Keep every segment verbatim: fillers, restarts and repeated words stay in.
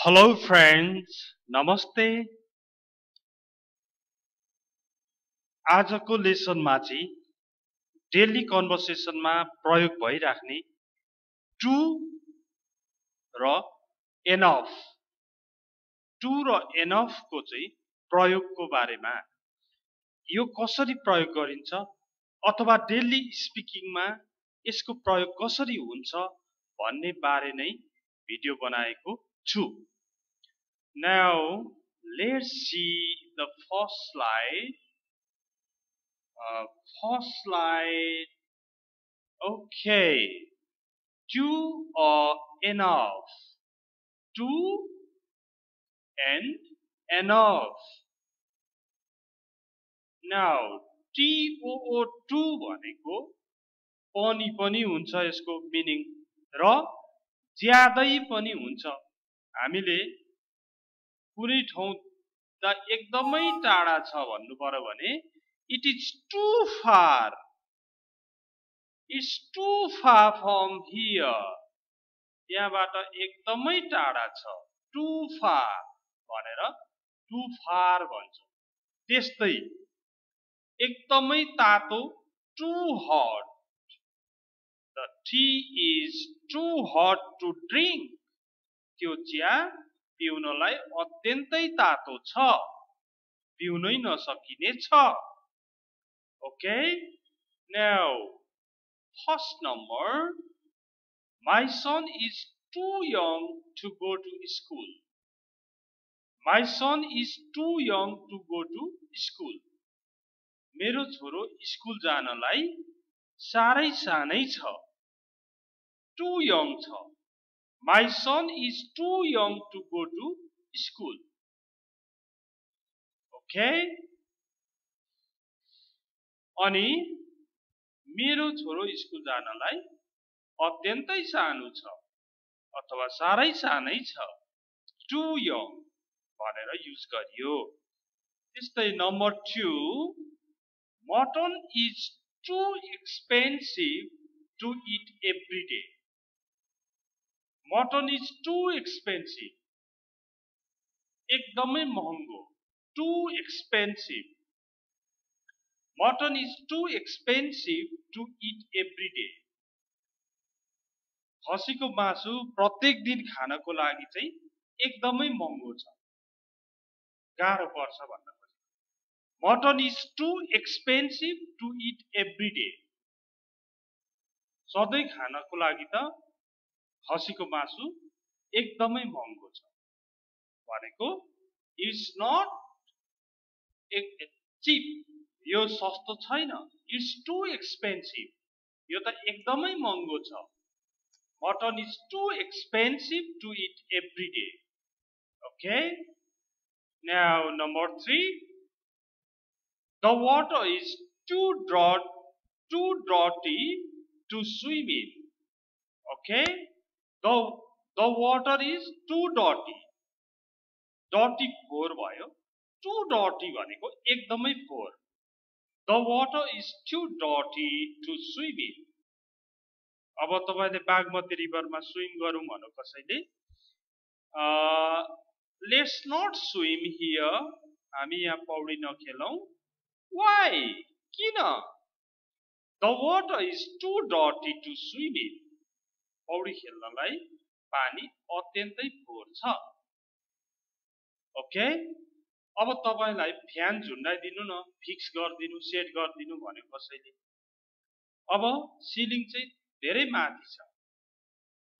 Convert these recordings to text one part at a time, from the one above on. Hello friends, Namaste. आजको लेसनमा चाहिँ daily कन्भर्सेसनमा प्रयोग भइराख्ने टु र एनफ टु र एनफ को चाहिँ प्रयोगको बारेमा यो कसरी प्रयोग गरिन्छ अथवा डेली स्पिकिङमा यसको प्रयोग कसरी हुन्छ भन्ने बारे नै भिडियो बनाएको छु. Now let's see the first slide. Uh, first slide. Okay. To or enough. To and enough. Now T O O two भनेको पनि पनि हुन्छ यसको meaning र ज्यादै पनि हुन्छ. हामीले कुनै ठाउँ त एकदमै टाढा छ भन्नु पर्यो भने it is too far, it's too far from here, यहाँबाट एकदमै टाढा छ, too far भनेर too far भन्छौँ. त्यस्तै एकदमै तातो too hot, the tea is too hot to drink, त्यो चिया पिउनलाई अत्यन्तै तातो छ, पिउनै नसकिने छ. Okay, now first number, my son is too young to go to school. My son is too young to go to school. मेरो छोरो school जानलाई साह्रै सानै छ, too young छ. My son is too young to go to school. Okay? Ani मेरो छोरो school जानलाई अत्यन्तै सानो छ अथवा सारै सानै छ, too young भनेर युज गरियो. त्यस्तै number two, mutton is too expensive to eat every day. Mutton is too expensive. एकदमै महँगो. Too expensive. Mutton is too expensive to eat every day. खसीको मासु प्रत्येक दिन खानको लागि चाहिँ एकदमै महँगो छ, गाह्रो पर्छ भन्न खोजेको. Mutton is too expensive to eat every day. सधैँ खानको लागि त खसीको मासु एकदमै महँगो छ भनेको इट्स नट चिप, यो सस्तो छैन, इट्स टू एक्सपेन्सिभ, यो त एकदमै महँगो छ. Mutton is too expensive to eat every day. Okay, now number three, the water is too dirt too dirty to swim in. Okay, The, the water is too dirty. Dirty poor भयो, too dirty भनेको एकदमै poor. The water is too dirty to swim in. अब तपाईले Bagmati रिभरमा swim गरौँ भन्नु कसैले, let's not swim here, हामी यहाँ पौडी नखेलौँ. Why? किन? The water is too dirty to swim in. पौडी खेल्नलाई पानी अत्यन्तै फोहोर छ. ओके, अब तपाईलाई फ्यान झुन्डाइदिनु न, फिक्स गरिदिनु, सेट गरिदिनु भन्यो कसैले, अब सिलिङ चाहिँ धेरै माथि छ.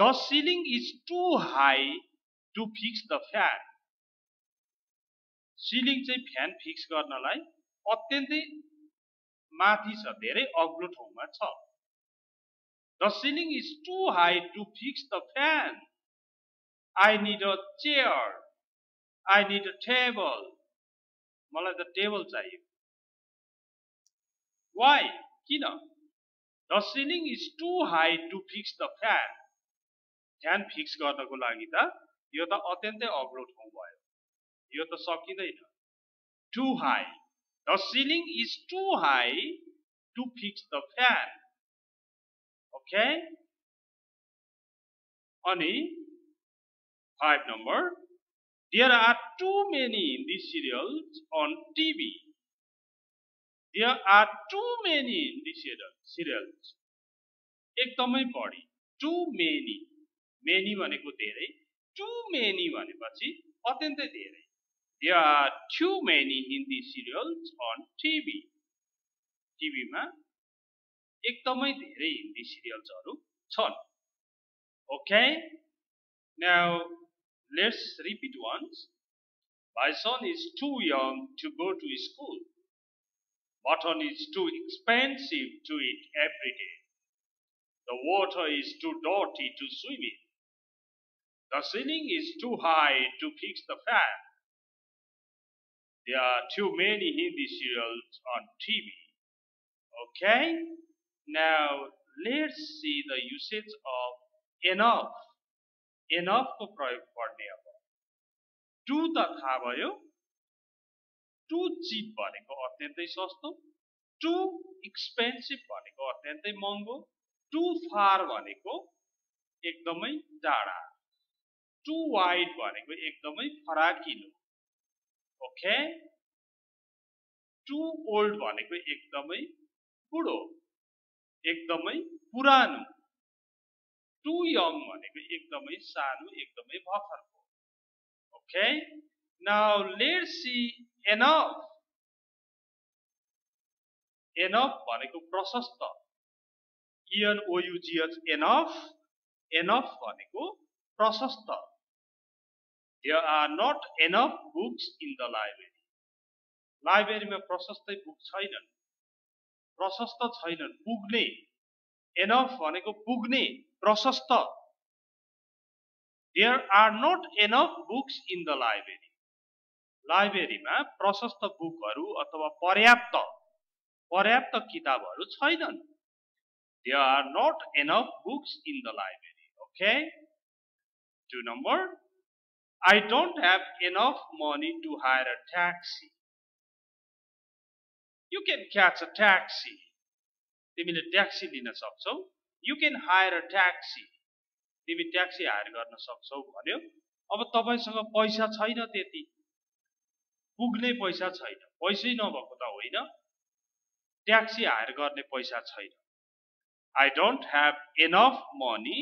The ceiling is too high to fix the fan. Ceiling चाहिँ फ्यान फिक्स गर्नलाई अत्यन्तै माथि छ, धेरै अग्लो ठाउँमा छ. The ceiling is too high to fix the fan. I need a chair. I need a table. मलाई त टेबल चाहियो. Why? किन? The ceiling is too high to fix the fan. Fan fix गर्नको लागि त यो त अत्यन्तै अग्लो ठाउँ भयो, यो त सकिँदैन. Too high. The ceiling is too high to fix the fan. Okay? Ani Five number. There are too many Hindi serials on T V. There are too many Hindi serials. एकदमै बढी. Too many. Many भनेको धेरै. Too many भनेपछि अत्यन्तै धेरै. There are too many Hindi serials on T V. T V मा एकदमै धेरै Hindi serialsहरु छन्. Okay? Now let's repeat once. My son is too young to go to school. Mutton is too expensive to eat every day. The water is too dirty to swim in. The ceiling is too high to fix the fan. There are too many Hindi serials on T V. Okay? Now let's see the usage of enough. Enough को प्रयोग गर्ने अब. To त थाहा भयो. To cheap भनेको अत्यन्तै सस्तो. Too expensive भनेको अत्यन्तै महँगो. Too far भनेको एकदमै टाढा. Too wide भनेको एकदमै फराकिलो. Okay? Too old भनेको एकदमै बुढो. एकदमै पुरानो. Too young भनेको एकदमै सानो, एकदमै भर्खरको. Okay? Now let's see enough. Enough भनेको प्रशस्त. E N O U G H enough. Enough भनेको प्रशस्त. There are not enough books in the library. Library मा प्रशस्तै बुक छैनन्. प्रशस्त छैनन्. पुग्ने. Enough भनेको पुग्ने. Prasasta. There are not enough books in the library. Library ma prasasta book haru athawa paryapta paryapta kitab haru chainan. There are not enough books in the library. Okay? Two number. I don't have enough money to hire a taxi. You can catch a taxi. Timile taxi lina sakchau. You can hire a taxi. तिमी taxi hire गर्न सक्छौ भन्यो. अब तपाईसँग पैसा छैन त्यति. पुग्ने पैसा छैन. पैसै नभएको त होइन. ट्याक्सी हायर गर्ने पैसा छैन. I don't have enough money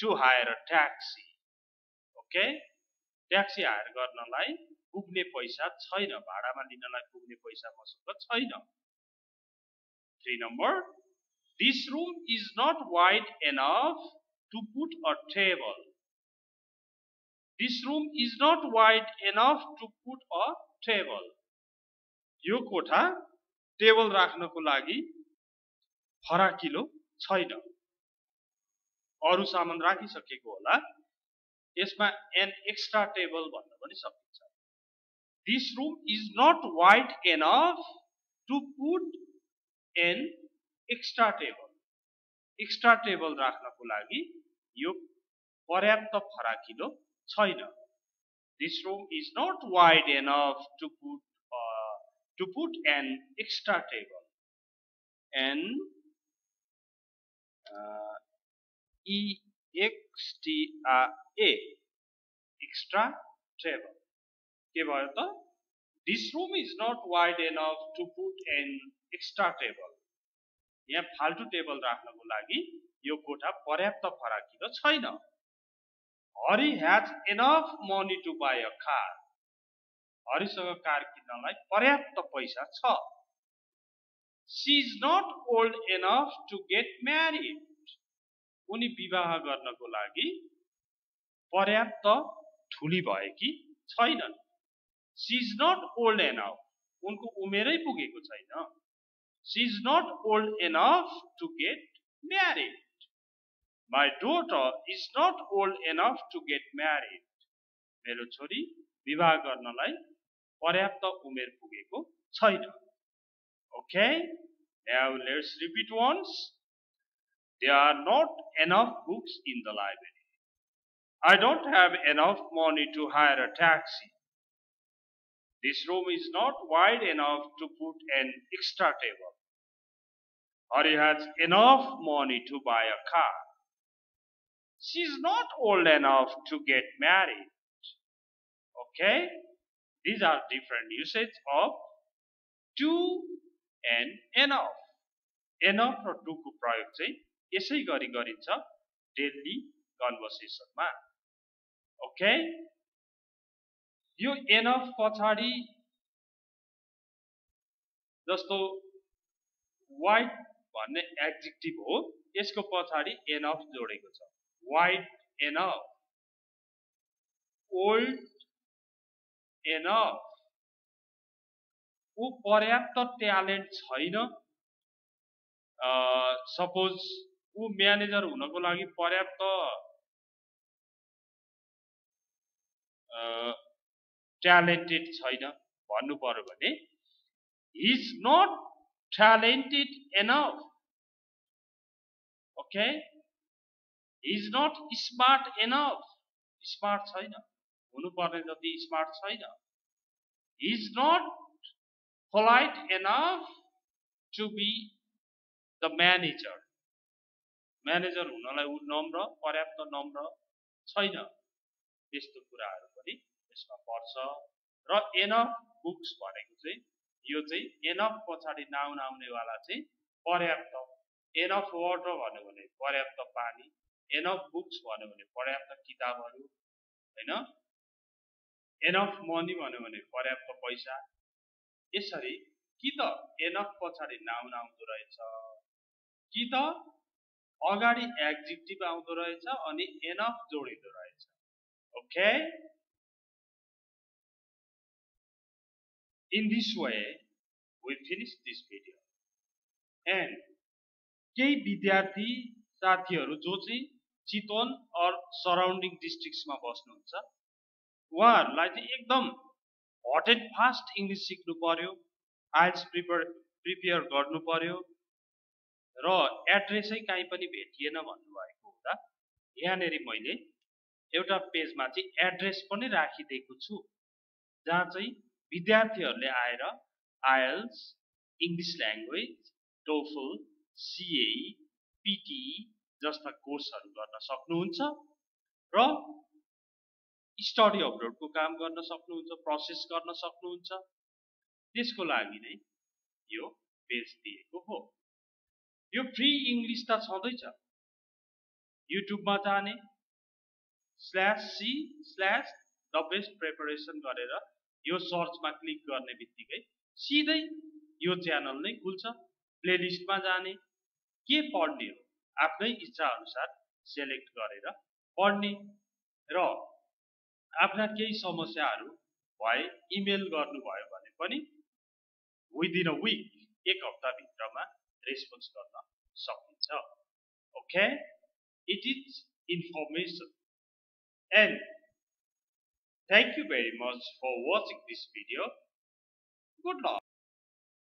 to hire a taxi. Okay? Taxi hire गर्नलाई पुग्ने पैसा छैन. भाडामा लिनलाई पुग्ने पैसा मसँग छैन. three number. This room is not wide enough to put a table. This room is not wide enough to put a table. यो कोठा टेबल राख्नको लागि फराकिलो छैन. अरु सामान राखिसकेको होला. यसमा an extra table भन्न पनि सकिन्छ. This room is not wide enough to put an extra table. Extra table राख्नको लागि यो पर्याप्त फराकिलो छैन. This room is not wide enough to put uh, to put an extra table. An uh, e x t r a extra table. के भयो त? This room is not wide enough to put an extra table. यहाँ फाल्टु table राख्नको लागि यो कोठा पर्याप्त फराकिलो छैन. Hari has enough money to buy a car. हरिसँग कार किन्नलाई पर्याप्त पैसा छ. She is not old enough to get married. उनी विवाह गर्नको लागि पर्याप्त ठूली भएकी छैनन्. She is not old enough. उनको उमेरै पुगेको छैन. She is not old enough to get married. My daughter is not old enough to get married. मेरो छोरी विवाह गर्नलाई पर्याप्त उमेर पुगेको छैन. Okay? Now let's repeat once. There are not enough books in the library. I don't have enough money to hire a taxi. This room is not wide enough to put an extra table. Hari has enough money to buy a car. she's not old enough to get married. Okay? These are different usage of to and enough. Enough र to को प्रयोग चाहिँ यसै गरी गरिन्छ daily conversation मा. Okay? यो enough पछाडी जस्तो white भन्ने adjective हो, यसको पछाडी enough जोडेको छ. White enough, old enough. ऊ पर्याप्त talent छैन. Uh, suppose ऊ manager हुनको लागि पर्याप्त uh, talented छैन भन्नु पर्यो भने he is not talented enough. Okay? He is not smart enough. Smart छैन. हुनु पर्ने जति smart छैन. He is not polite enough to be the manager. Manager हुनलाई उ नम्र पर्याप्त नम्र छैन. त्यस्तो कुराहरु पनि यसमा पर्छ र enough books भनेको चाहिँ यो चाहिँ enough पछाडी नाउन आउने वाला चाहिँ पर्याप्त. Enough water भन्यो भने पर्याप्त पानी, enough books भन्यो भने पर्याप्त किताबहरु, हैन? Enough money भन्यो भने पर्याप्त पैसा. यसरी कि त enough पछाडी नाउन आउँदो रहेछ, कि त अगाडि एडजेक्टिभ आउँदो रहेछ अनि enough जोडिदो रहेछ. Okay? In this way we finish this video. And केही विद्यार्थी साथीहरु जो चाहिँ चितवन और सराउन्डिङ डिस्ट्रिक्ट्स मा बस्नुहुन्छ, उहाँहरुलाई चाहिँ एकदम हट एन्ड फास्ट इंग्लिश सिक्नु पर्यो, आइएल्ट्स प्रिपेयर प्रिपेयर गर्नु पर्यो र एड्रेसै काई पनि भेटिएन भन्नु भएको हुँदा यहाँ नेरी मैले एउटा पेजमा चाहिँ एड्रेस पनि राखिदिएको छु जहाँ चाहिँ विद्यार्थीहरुले आएर IELTS, English language, TOEFL, CA, PTE जस्ता कोर्सहरु गर्न सक्नुहुन्छ र स्टडी अपलोडको काम गर्न सक्नुहुन्छ, प्रोसेस गर्न सक्नुहुन्छ. त्यसको लागि नै यो पेज दिएको हो. यो फ्री इंग्लिश त छदै छ. युट्युबमा जाने slash C slash the best preparation गरेर यो सर्चमा क्लिक गर्ने बित्तिकै सिधै यो च्यानल नै खुल्छ. प्लेलिस्टमा जाने के पढ्ने हो आफ्नै इच्छा अनुसार सिलेक्ट गरेर पढ्ने र आफ्ना केही समस्याहरु भए इमेल गर्नुभयो भने पनि within a week, एक हफ्ता भित्रमा रेस्पोन्स गर्न सकिन्छ. Okay? It is information. And thank you very much for watching this video. Good luck.